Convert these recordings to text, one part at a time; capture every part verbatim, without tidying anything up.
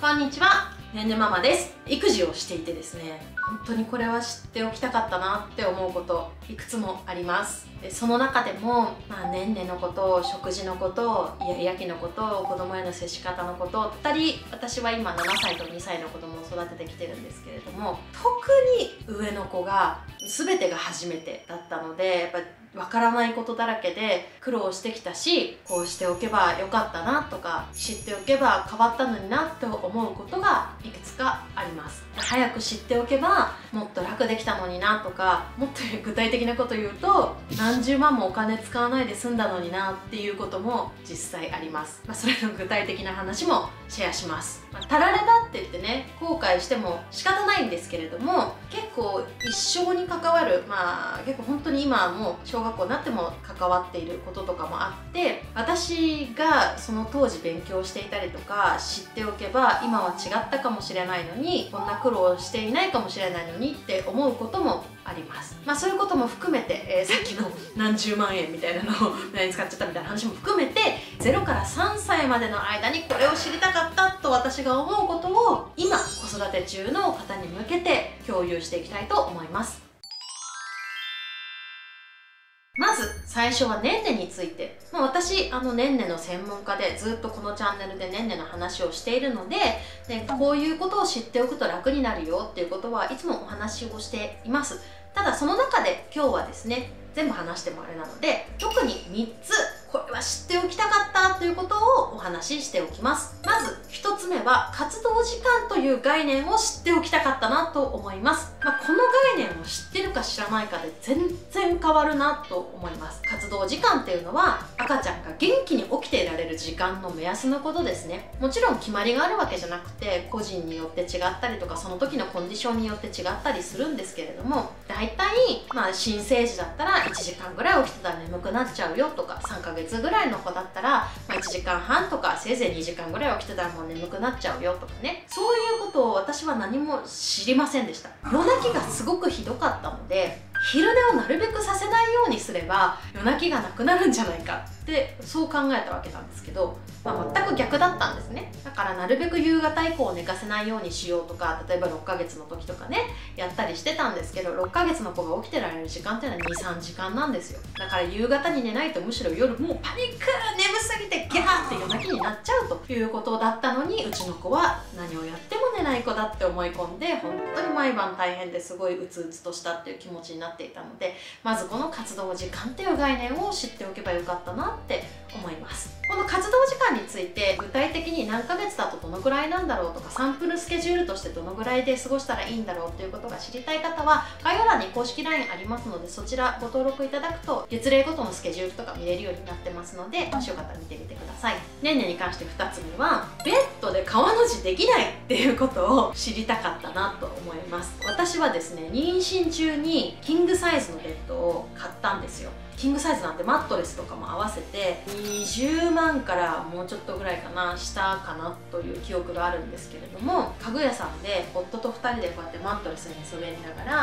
こんにちは、ねんねママです。育児をしていてですね、本当にこれは知っておきたかったなって思うこといくつもあります。その中でも、まあ、ねんねのこと、食事のこと、イヤイヤ期のこと、子供への接し方のこと、ふたり、私は今ななさいとにさいの子供を育ててきてるんですけれども、特に上の子が全てが初めてだったので、やっぱわからないことだらけで苦労してきたし、こうしておけばよかったなとか、知っておけば変わったのになって思うことがいくつかあります。早く知っておけばもっと楽できたのになとか、もっと具体的なこと言うと何十万もお金使わないで済んだのになっていうことも実際あります。まあ、それの具体的な話もシェアします。まあ、たらればって言ってね、後悔しても仕方ないんですけれども、結構一生に関わる、まあ結構本当に今もう小学校になっても関わっていることとかもあって、私がその当時勉強していたりとか、知っておけば今は違ったかもしれないのに、こんな苦労していないかもしれないのにって思うこともあります。まあ、そういうことも含めて、えー、さっきの何十万円みたいなのを何使っちゃったみたいな話も含めて、ゼロからさんさいまでの間にこれを知りたかったと私が思うことを、今子育て中の方に向けて共有していきたいと思います。まず最初はねんねについて、まあ、私あのねんねの専門家で、ずっとこのチャンネルでねんねの話をしているので、でこういうことを知っておくと楽になるよっていうことはいつもお話をしています。ただその中で今日はですね、全部話してもあれなので、特にみっつこれは知っておきたかったということをお話ししておきます。まずひとつめは、活動時間という概念を知っておきたかったなと思います。まあ、この概念を知ってるか知らないかで全然変わるなと思います。活動時間っていうのは、赤ちゃんが元気に起きていられる時間の目安のことですね。もちろん決まりがあるわけじゃなくて、個人によって違ったりとか、その時のコンディションによって違ったりするんですけれども、大体まあ新生児だったらいちじかんぐらい起きてたら眠くなっちゃうよとか、さんかげつぐらいの子だったら、まあ、いちじかんはんとか、せいぜいにじかんぐらい起きてたらもう眠くなっちゃうよとかね、そういうことを私は何も知りませんでした。夜泣きがすごくひどかったので、昼寝をなるべくさせないようにすれば夜泣きがなくなるんじゃないかってそう考えたわけなんですけど、まあ、全く逆だったんですね。だからなるべく夕方以降寝かせないようにしようとか、例えばろっかげつの時とかねやったりしてたんですけど、ろっかげつの子が起きてられる時間っていうのはにさんじかんなんですよ。だから夕方に寝ないと、むしろ夜もうパニック、眠すぎてギャーって夜泣きになっちゃうということだったのに、うちの子は何をやっても寝ない子だって思い込んで、本当に毎晩大変ですごいうつうつとしたっていう気持ちになってなっていたので、まずこの活動時間っていう概念を知っておけばよかったなって思います。この活動時間について、具体的に何ヶ月だとどのくらいなんだろうとか、サンプルスケジュールとしてどのくらいで過ごしたらいいんだろうということが知りたい方は、概要欄に公式 ライン ありますので、そちらご登録いただくと月例ごとのスケジュールとか見れるようになってますので、もしよかったら見てみてください。ねんねに関してふたつめは、ベッドで川の字できないっていうことを知りたかったなと思います。私はですね、妊娠中にキングサイズのベッドを買ったんですよ。キングサイズなんてマットレスとかも合わせてにじゅうまんからもうちょっとぐらいかなしたかなという記憶があるんですけれども、家具屋さんで夫とふたりでこうやってマットレスに寝そべりながら、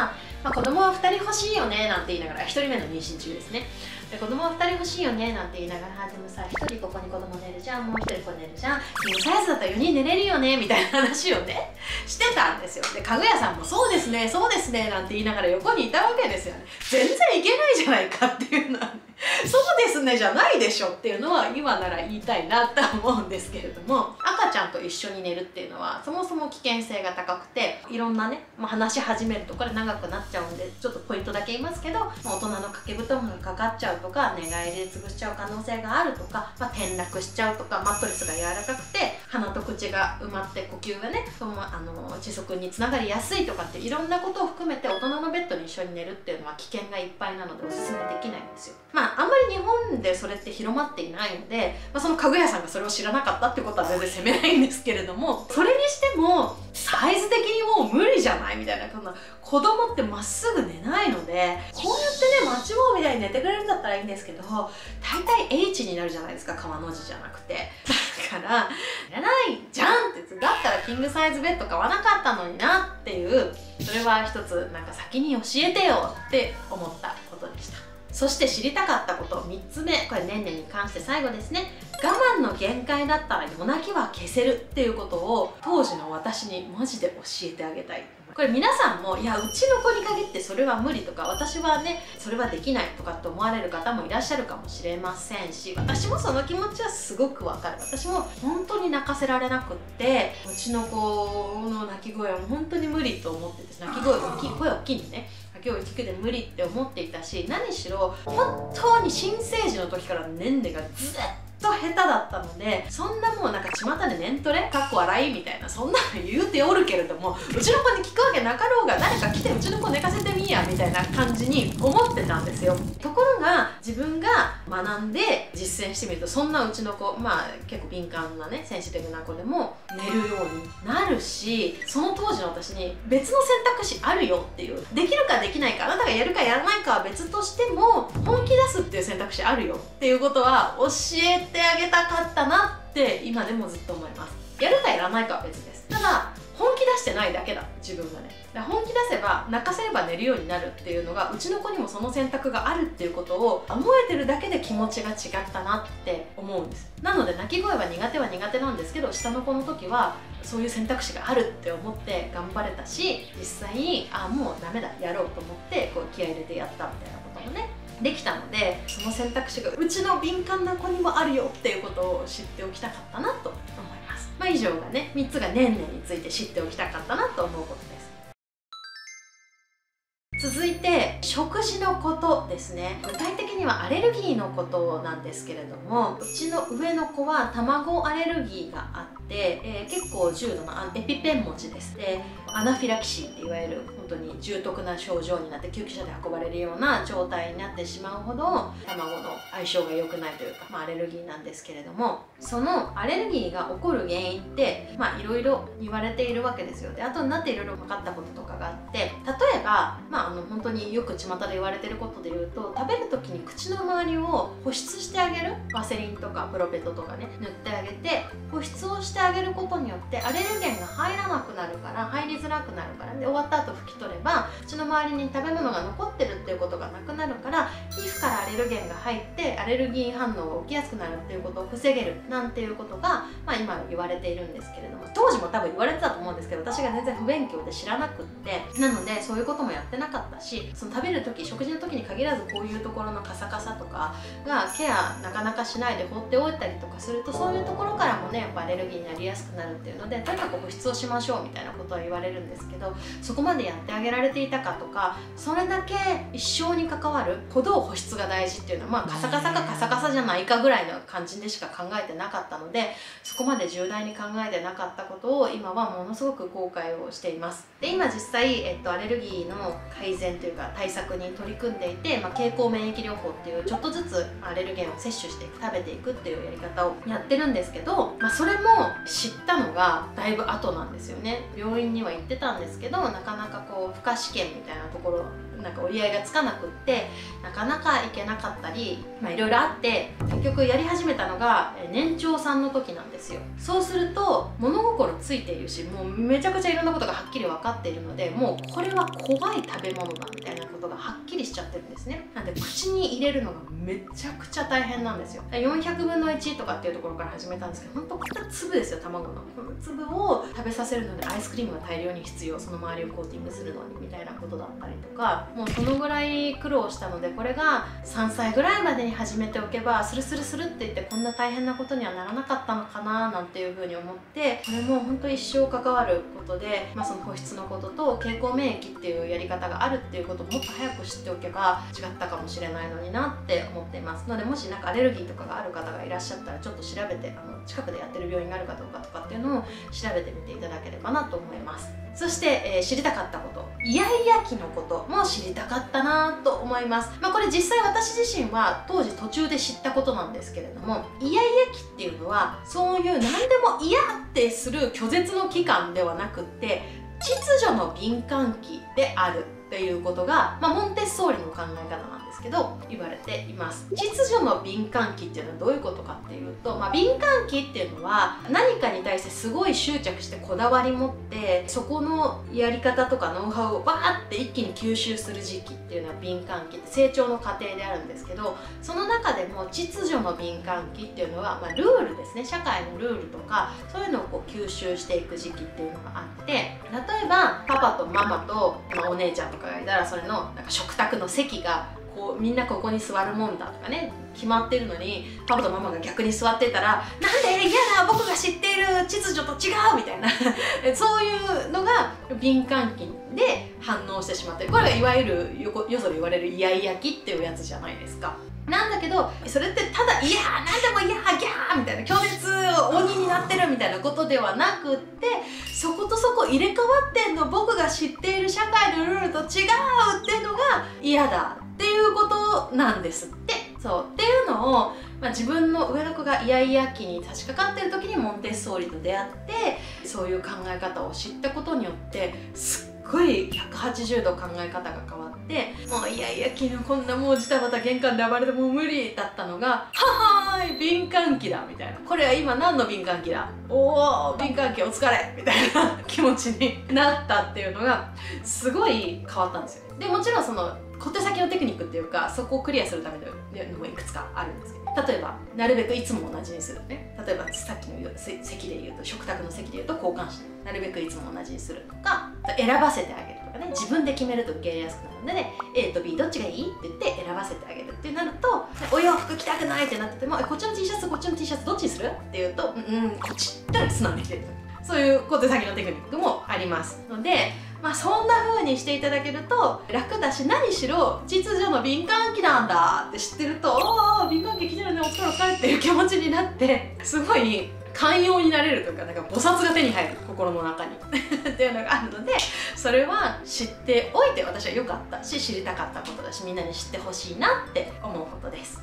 まあ、子供はふたり欲しいよねなんて言いながら、ひとりめの妊娠中ですね、で子供はふたり欲しいよねなんて言いながら、でもさひとりここに子供寝るじゃん、もうひとりここ寝るじゃん、キングサイズだったらよにん寝れるよねみたいな話をねしてたんですよ。で家具屋さんもそうですねそうですねなんて言いながら横にいたわけですよね。全然いけないじゃないかっていうそうですねじゃないでしょっていうのは今なら言いたいなと思うんですけれども、赤ちゃんと一緒に寝るっていうのはそもそも危険性が高くて、いろんなね、まあ、話し始めるとこれ長くなっちゃうんでちょっとポイントだけ言いますけど、まあ、大人の掛け布団がかかっちゃうとか、寝返りで潰しちゃう可能性があるとか、まあ、転落しちゃうとか、マットレスが柔らかくて鼻と口が埋まって呼吸がねそのあの窒息につながりやすいとかって、いろんなことを含めて大人のベッドに一緒に寝るっていうのは危険がいっぱいなのでおすすめできないんですよ。まあ、あんまり日本でそれって広まっていないので、まあ、その家具屋さんがそれを知らなかったってことは全然責めないんですけれども、それにしてもサイズ的にもう無理じゃないみたいな、こんな子供ってまっすぐ寝ないので、こうやってねマッチ棒みたいに寝てくれるんだったらいいんですけど、大体 H になるじゃないですか、川の字じゃなくて。だから「寝ないじゃん」って言って、だったらキングサイズベッド買わなかったのになっていう、それは一つなんか先に教えてよって思ったことでした。そして知りたかったことみっつめ、これねんねに関して最後ですね。我慢の限界だったら夜泣きは消せるっていうことを当時の私にマジで教えてあげたい。これ皆さんも、いや、うちの子に限ってそれは無理とか、私はねそれはできないとかって思われる方もいらっしゃるかもしれませんし、私もその気持ちはすごくわかる。私も本当に泣かせられなくって、うちの子の泣き声は本当に無理と思ってて、泣き声大きい声大きいんでね、今日一区で無理って思っていたし、何しろ本当に新生児の時から年齢がずっと下手だったので、そんなもうなんか巷で年トレかっこ笑いみたいなそんなの言うておるけれども、うちの子に聞くわけなかろうが誰か来てうちの子寝かせてみいやみたいな感じに思ってたんですよ。ところが自分が学んで実践してみると、そんなうちの子、まあ結構敏感なねセンシティブな子でも寝るようになるし、その当時の私に別の選択肢あるよっていう、できるかできないか、あなたがやるかやらないかは別としても本気出すっていう選択肢あるよっていうことは教えてあげたかったなって今でもずっと思います。やるかやらないかは別です。ただ本気出してないだけだ、自分がね。だから本気出せば泣かせれば寝るようになるっていうのが、うちの子にもその選択があるっていうことを思えてるだけで気持ちが違ったなって思うんです。なので泣き声は苦手は苦手なんですけど、下の子の時はそういう選択肢があるって思って頑張れたし、実際にあもうダメだやろうと思ってこう気合い入れてやったみたいなこともねできたので、その選択肢がうちの敏感な子にもあるよっていうことを知っておきたかったなと思います。まあ以上がねみっつが年齢について知っておきたかったなと思うことです。続いて食事のことですね。具体的にはアレルギーのことなんですけれども、うちの上の子は卵アレルギーがあって、えー、結構重度のエピペン持ちです。でアナフィラキシーっていわゆる本当に重篤な症状になって救急車で運ばれるような状態になってしまうほど卵の相性が良くないというか、まあ、アレルギーなんですけれども、そのアレルギーが起こる原因ってまあいろいろ言われているわけですよ。で後になっていろいろ分かったこととかがあって、例えばまああの本当によく巷で言われてることで言うと、食べる時に口の周りを保湿してあげる、ワセリンとかプロペットとかね塗ってあげて保湿をしてあげることによってアレルゲンが入らなくなるから、入りづらくなるから、で終わった後拭き取れば口の周りに食べ物が残ってるっていうことがなくなるから、皮膚からアレルゲンが入ってアレルギー反応が起きやすくなるっていうことを防げるなんていうことが、まあ、今言われているんですけれども、当時も多分言われてたと思うんですけど、私が全然不勉強で知らなくって、なのでそういうこともやってなかったし、その食べる時食事の時に限らずこういうところのカサカサとかがケアなかなかしないで放っておいたりとかすると、そういうところからもねやっぱアレルギーになりやすくなるっていうので、とにかく保湿をしましょうみたいなことは言われるんですけど、そこまでやってあげられていたかとか、それだけ一生に関わるほど保湿が大事っていうのは、まあ、カサカサかカサカサじゃないかぐらいの感じでしか考えてなかったので、そこまで重大に考えてなかったことを今はものすごく後悔をしています。で今実際、えっと、アレルギーの改善というか対策に取り組んでいて、まあ、経口免疫療法っていうちょっとずつアレルゲンを摂取していく、食べていくっていうやり方をやってるんですけど、まあ、それも知ったのがだいぶ後なんですよね。病院には行ってたんですけど、なかなかこう負荷試験みたいなところなんか折り合いがつかなくって、なかなか行けなかったり、まあ、いろいろあって結局やり始めたのが年長さんの時なんですよ。そうすると物心ついているし、もうめちゃくちゃいろんなことがはっきり分かっているので、もうこれは怖い食べ物だみたいなことがはっきりしちゃってるんですね。なんで口に入れるのがめちゃくちゃ大変なんですよ。よんひゃくぶんのいちとかっていうところから始めたんですけど、ほんとふたつぶですよ、卵のふたつぶを食べさせるのでアイスクリームが大量に必要、その周りをコーティングするのにみたいなことだったりとか、もうそのぐらい苦労したので、これがさんさいぐらいまでに始めておけばスルスルスルっていってこんな大変なことにはならなかったのかななんていうふうに思って、これも本当一生関わることで、まあ、その保湿のことと経口免疫っていうやり方があるっていうことをもっと早く知っておけば違ったかもしれないのになって思っていますので、もしなんかアレルギーとかがある方がいらっしゃったらちょっと調べて、あの近くでやってる病院があるかどうかとかっていうのを調べてみていただければなと思います。そして、えー、知りたかったこと、イヤイヤ期のことも知りたかったなと思います、まあ、これ実際私自身は当時途中で知ったことなんですけれども、イヤイヤ期っていうのはそういう何でも嫌ってする拒絶の期間ではなくって秩序の敏感期であるっていうことが、まあ、モンテッソーリの考え方なんです。けど言われています。秩序の敏感期っていうのはどういうことかっていうと、まあ、敏感期っていうのは何かに対してすごい執着してこだわり持ってそこのやり方とかノウハウをバーって一気に吸収する時期っていうのは敏感期って成長の過程であるんですけど、その中でも秩序の敏感期っていうのは、まあ、ルールですね、社会のルールとかそういうのをこう吸収していく時期っていうのがあって、例えばパパとママと、まあ、お姉ちゃんとかがいたらそれのなんか食卓の席がこうみんなここに座るもんだとかね決まってるのに、パパとママが逆に座ってたら「なんで嫌だ、僕が知っている秩序と違う」みたいなそういうのが敏感期で反応してしまって、これがいわゆるよそで言われるイヤイヤ期っていうやつじゃないですか。なんだけどそれってただ「いやー何でもいやーギャー」みたいな強烈鬼になってるみたいなことではなくって、そことそこ入れ替わってんの、僕が知っている社会のルールと違うっていうのが嫌だっていうことなんですって。そうっていうのを、まあ、自分の上の子がイヤイヤ期に差し掛かってる時にモンテッソーリと出会ってそういう考え方を知ったことによってすっすごいひゃくはちじゅうど考え方が変わって、もういやいや昨日こんなもうジタバタ玄関で暴れてもう無理だったのが「はーい敏感期だ」みたいな、これは今何の敏感期だ、おお敏感期お疲れみたいな気持ちになったっていうのがすごい変わったんですよ。でもちろんその小手先のテクニックっていうか、そこをクリアするためのもいくつかあるんですけど、例えばなるべくいつも同じにするね、例えばさっきの席で言うと食卓の席で言うと交換して、なるべくいつも同じにするとか、選ばせてあげるとかね、自分で決めると受け入れやすくなるので、ね、A と B どっちがいいって言って選ばせてあげるってなると、お洋服着たくないってなってても、こっちの T シャツこっちの T シャツどっちにするって言うと、うん、うん、こっちって素直にしてる、そういう小手先のテクニックもありますので、まあそんな風にしていただけると楽だし、何しろ秩序の敏感期なんだって知ってると、おお敏感期来てるね、お疲れお疲れっていう気持ちになってすごい寛容になれるというか、なんか菩薩が手に入る心の中にっていうのがあるので、それは知っておいて私は良かったし、知りたかったことだし、みんなに知ってほしいなって思うことです。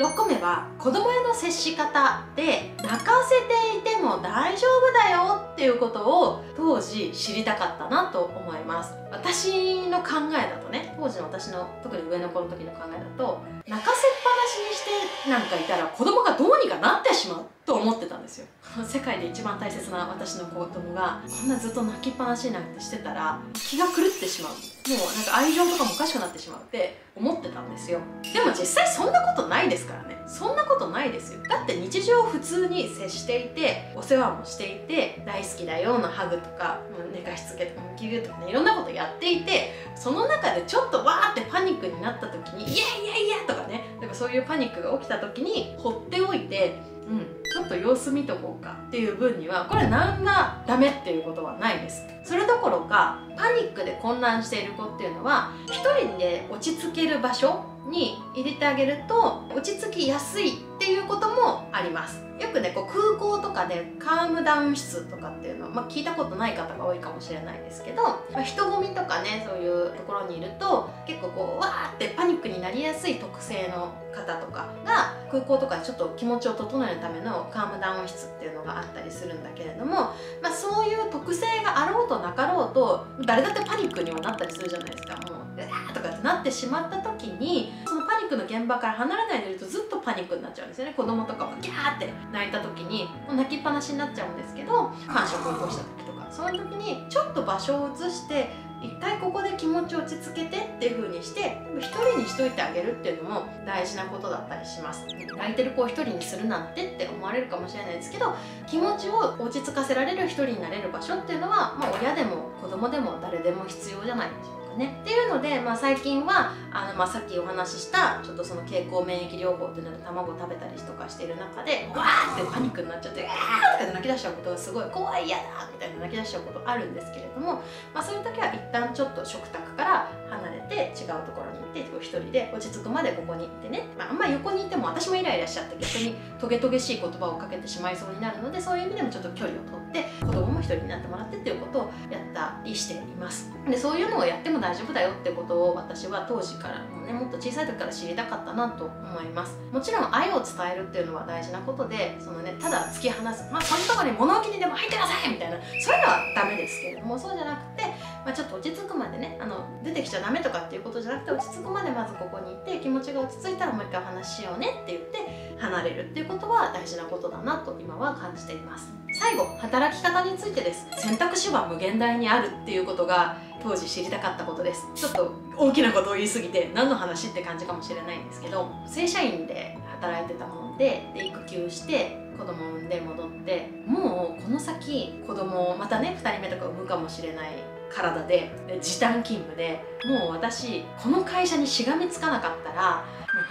ろっこめは子供への接し方で「泣かせていても大丈夫だよ」っていうことを当時知りたかったなと思います。私の考えだとね、当時の私の特に上の子の時の考えだと、泣かせっぱなしにしてなんかいたら子供がどうにかなってしまうと思ってたんですよ。世界で一番大切な私の子供がこんなずっと泣きっぱなしなんてしてたら気が狂ってしまう、もうなんか愛情とかもおかしくなってしまうって思ってたんですよ。でも実際そんなことないですからね、そんなことないですよ。だって日常普通に接していて、お世話もしていて、大好きだよのハグとか寝かしつけとかムキグーとかね、いろんなことやっていて、その中でちょっとわーってパニックになった時に「いやいやいや」とかね、なんかそういうパニックが起きた時に放っておいて、うん、ちょっと様子見とこうかっていう分にはこれ何がダメっていうことはないです。それどころかパニックで混乱している子っていうのはひとりで落ち着ける場所に入れてあげると落ち着きやすいっていうこともあります。よくね、こう空港とかでカームダウン室とかっていうのは、まあ、聞いたことない方が多いかもしれないですけど、まあ、人混みとかね、そういうところにいると結構こうわーってパニックになりやすい特性の方とかが空港とかでちょっと気持ちを整えるためのカームダウン室っていうのがあったりするんだけれども、まあ、そういう特性があろうとなかろうと誰だってパニックにはなったりするじゃないですか。もううわーとかってなってしまった時に、そのパニックの現場から離れないでいるとずっとパニックになっちゃうんですよね。子供とかもギャーって泣いた時にもう泣きっぱなしになっちゃうんですけど、感触を起こした時とかそういう時にちょっと場所を移して一回ここで気持ちを落ち着けてっていう風にしてひとりにしといてあげるっていうのも大事なことだったりします。泣いてる子をひとりにするなんてって思われるかもしれないですけど、気持ちを落ち着かせられるひとりになれる場所っていうのは、まあ、親でも子供でも誰でも必要じゃないでしょうか。っていうので、まあ、最近はあの、まあ、さっきお話ししたちょっとその経口免疫療法っていうので卵を食べたりとかしている中でわーってパニックになっちゃって「うわー!」とかで泣き出しちゃうことがすごい怖い、嫌だみたいな泣き出しちゃうことあるんですけれども、まあ、そういう時は一旦ちょっと食卓から離れて違うところに行って一人で落ち着くまでここに行ってね、まあ、あんまり横にいても私もイライラしちゃって逆にトゲトゲしい言葉をかけてしまいそうになるので、そういう意味でもちょっと距離を取って子供も一人になってもらってっていうことをやったりしています。で、そういうのをやっても大丈夫だよってことを私は当時からもね、もっと小さい時から知りたかったなと思います。もちろん愛を伝えるっていうのは大事なことで、そのね、ただ突き放す「まあ、そのところに物置にでも入ってください」みたいな、そういうのはダメですけれども、そうじゃなくて、まあ、ちょっと落ち着くまでね、あの出てきちゃダメとかっていうことじゃなくて、落ち着くまでまずここに行って気持ちが落ち着いたらもう一回お話ししようねって言って離れるっていうことは大事なことだなと今は感じています。最後、働き方についてです。選択肢は無限大にあるっていうことが当時知りたかったことです。ちょっと大きなことを言い過ぎて何の話って感じかもしれないんですけど、正社員で働いてたもんで、で育休して子供を産んで戻って、もうこの先子供をまたねふたりめとか産むかもしれない体で、時短勤務で、もう私この会社にしがみつかなかったら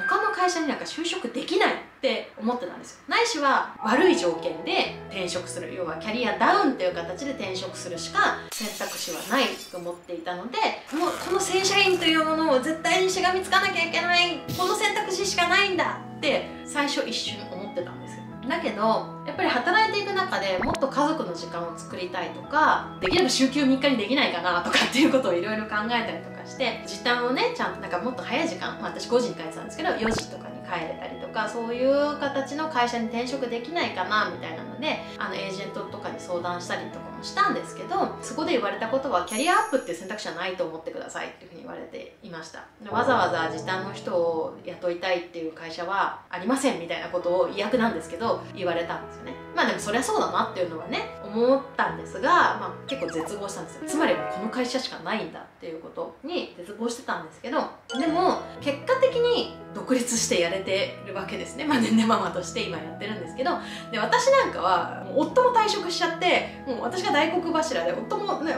他の会社になんか就職できないって思ってたんですよ。ないしは悪い条件で転職する、要はキャリアダウンっていう形で転職するしか選択肢はないと思っていたので、この、この正社員というものを絶対にしがみつかなきゃいけない、この選択肢しかないんだって最初一瞬思ってたんですよ。だけどやっぱり働いていく中でもっと家族の時間を作りたいとか、できれば週休みっかにできないかなとかっていうことをいろいろ考えたりとかして、時短をねちゃんとなんかもっと早い時間、まあ、私ごじに帰ってたんですけどよじとかに帰れたりとか、そういう形の会社に転職できないかなみたいなので、あのエージェントとかに相談したりとかもしたんですけど、そこで言われたことはキャリアアップっていう選択肢はないと思ってくださいっていうふうに言われていました。わざわざ時短の人を雇いたいっていう会社はありませんみたいなことを、意訳なんですけど言われたんです。まあでもそりゃそうだなっていうのはね思ったんですが、まあ、結構絶望したんですよ。つまりこの会社しかないんだっていうことに絶望してたんですけど、でも結果的に独立してやれてるわけですね。まあねんねママとして今やってるんですけど、で私なんかはもう夫も退職しちゃって、もう私が大黒柱で、夫も、ね、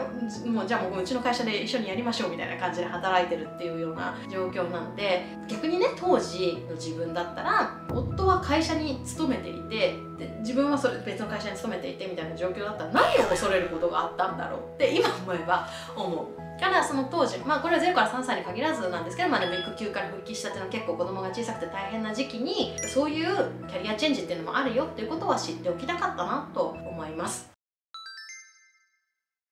もうじゃあもううちの会社で一緒にやりましょうみたいな感じで働いてるっていうような状況なので、逆にね当時の自分だったら夫は会社に勤めていて、で自分はそれ別の会社に勤めていてみたいな状況だったら何を恐れることがあったんだろうって今思えば思う。から、その当時、まあこれはゼロからさんさいに限らずなんですけど、まあ、でも育休から復帰したっていうのは結構子供が小さくて大変な時期にそういうキャリアチェンジっていうのもあるよっていうことは知っておきたかったなと思います。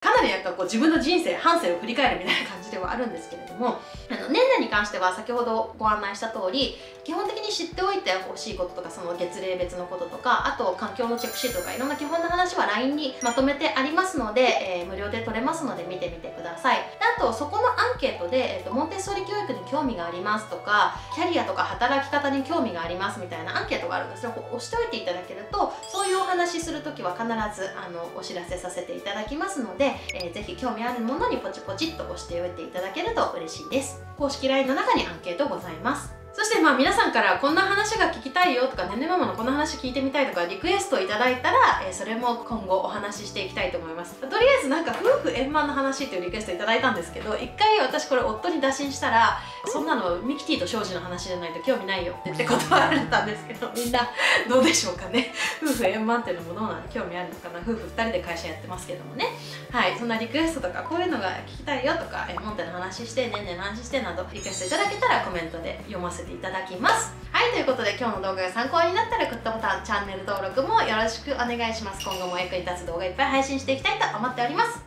かなりやっぱこう自分の人生半生を振り返るみたいな感じではあるんですけれども、あの年内に関しては先ほどご案内した通り、基本的に知っておいてほしいこととか、その月齢別のこととか、あと環境のチェックシートとかいろんな基本の話は ライン にまとめてありますので、えー、無料で取れますので見てみてください。あとそこのアンケートで、えーと、モンテッソーリ教育に興味がありますとか、キャリアとか働き方に興味がありますみたいなアンケートがあるので、それを押しておいていただけると、そういうお話しするときは必ずあのお知らせさせていただきますので、えー、ぜひ興味あるものにポチポチっと押しておいていただけると嬉しいです。公式 ライン の中にアンケートございます。そしてまあ皆さんからこんな話が聞きたいよとか、ねんねママのこんな話聞いてみたいとかリクエストをいただいたら、えー、それも今後お話ししていきたいと思います。とりあえずなんか夫婦円満の話っていうリクエストいただいたんですけど、一回私これ夫に打診したら、そんなのミキティと庄司の話じゃないと興味ないよって言って断られたんですけど、みんなどうでしょうかね。夫婦円満っていうのもどうなんで興味あるのかな。夫婦ふたりで会社やってますけどもね、はい、そんなリクエストとかこういうのが聞きたいよとか、えー、モンテの話してねんねの話してなどリクエストいただけたらコメントで読ませていただきます。はい、ということで今日の動画が参考になったらグッドボタン、チャンネル登録もよろしくお願いします。今後もお役に立つ動画いっぱい配信していきたいと思っております。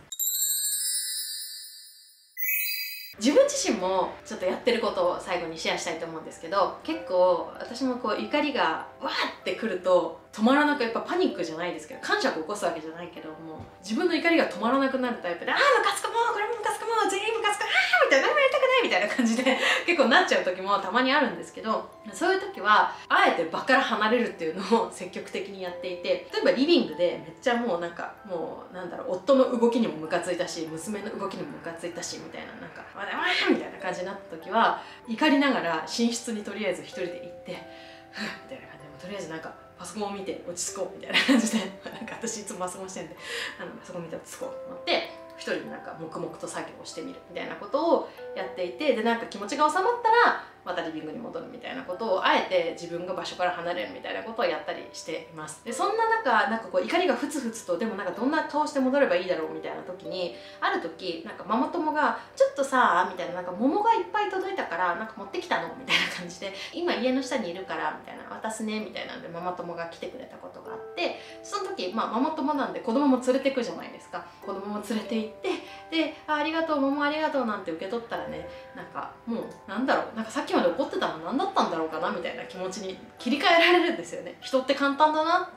自分自身もちょっとやってることを最後にシェアしたいと思うんですけど、結構私もこう怒りがわーってくると止まらなく、やっぱパニックじゃないですけど、感触を起こすわけじゃないけども、自分の怒りが止まらなくなるタイプで、あームカつく、もうこれもムカつく、もう全員ムカつく、あーみたいな、何もやりたくないみたいな感じで結構なっちゃう時もたまにあるんですけど、そういう時はあえて場から離れるっていうのを積極的にやっていて、例えばリビングでめっちゃもうなんかもうなんだろう、夫の動きにもムカついたし娘の動きにもムカついたしみたいな、なんかわーみたいな感じになった時は怒りながら寝室にとりあえず一人で行って、ふっみたいな感じで、とりあえずなんかパソコンを見て落ち着こうみたいな感じでなんか私いつもパソコンしてるんで、あのパソコン見て落ち着こうと思って一人でなんか黙々と作業をしてみるみたいなことをやっていて、でなんか気持ちが収まったらまたリビングに戻るみたいなことをあえて自分が場所から離れるみたいなことをやったりしています。でそんな中、なんかこう怒りがふつふつと、でもなんかどんな顔して戻ればいいだろうみたいな時に、ある時なんかママ友が「ちょっとさ」みたいな、なんか桃がいっぱい届いたからなんか持ってきたのみたいな感じで「今家の下にいるから」みたいな「渡すね」みたいなんでママ友が来てくれたことがあって、その時、まあ、ママ友なんで子供も連れてくじゃないですか。子供も連れて行ってで「あ, ありがとう桃ありがとう」なんて受け取ったらね、なんかもうなんだろう、なんかさっきさっきまで怒ってたの何だったんだろうかなみたいな気持ちに切り替えられるんですよね。人って簡単だな、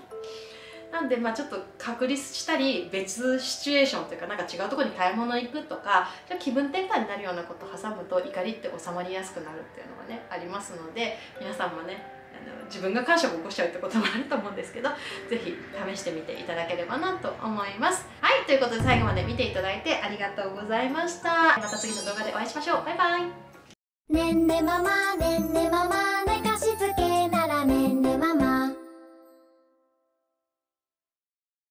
なんでまあちょっと確立したり別シチュエーションというかなんか違うところに買い物行くとかちょっと気分転換になるようなことを挟むと怒りって収まりやすくなるっていうのがねありますので、皆さんもね自分が感触を起こしちゃうってこともあると思うんですけど、ぜひ試してみていただければなと思います。はい、ということで最後まで見ていただいてありがとうございました。また次の動画でお会いしましょう。バイバイ。ねんねママねんねママ寝かしつけ